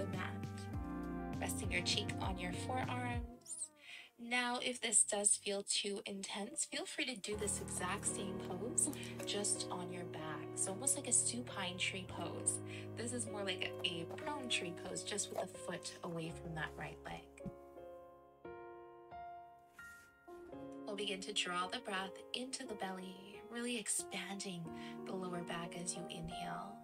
the mat, resting your cheek on your forearms. Now, if this does feel too intense, feel free to do this exact same pose, just on your back. So almost like a supine tree pose. This is more like a prone tree pose, just with a foot away from that right leg. We'll begin to draw the breath into the belly, really expanding the lower back as you inhale.